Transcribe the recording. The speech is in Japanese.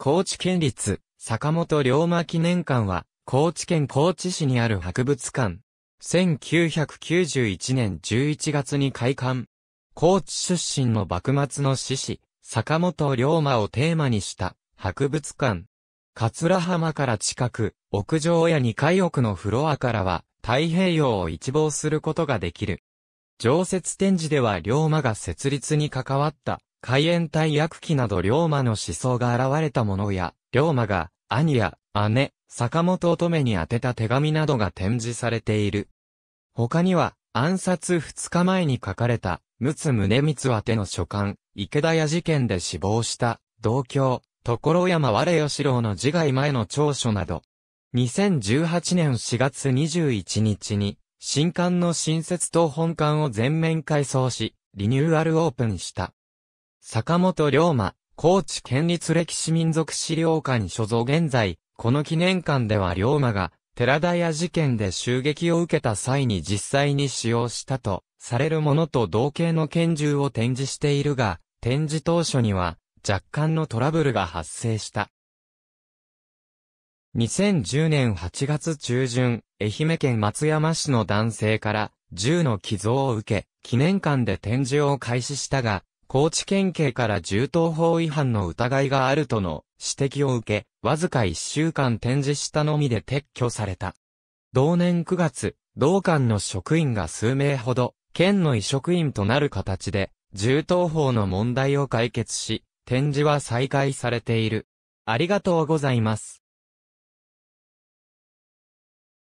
高知県立坂本龍馬記念館は、高知県高知市にある博物館。1991年11月に開館。高知出身の幕末の志士、坂本龍馬をテーマにした博物館。桂浜から近く、屋上や2階奥のフロアからは、太平洋を一望することができる。常設展示では龍馬が設立に関わった、海援隊役期など龍馬の思想が現れたものや、龍馬が兄や姉、坂本乙女に宛てた手紙などが展示されている。他には、暗殺2日前に書かれた、陸奥宗光宛ての書簡、池田屋事件で死亡した、同郷、所山我義郎の自害前の調書など、2018年4月21日に、新館の新設と本館を全面改装し、リニューアルオープンした。坂本龍馬、高知県立歴史民俗資料館所蔵現在、この記念館では龍馬が、寺田屋事件で襲撃を受けた際に実際に使用したと、されるものと同型の拳銃を展示しているが、展示当初には、若干のトラブルが発生した。2010年8月中旬、愛媛県松山市の男性から銃の寄贈を受け、記念館で展示を開始したが、高知県警から銃刀法違反の疑いがあるとの指摘を受け、わずか1週間展示したのみで撤去された。同年9月、同館の職員が数名ほど、県の委嘱員となる形で、銃刀法の問題を解決し、展示は再開されている。ありがとうございます。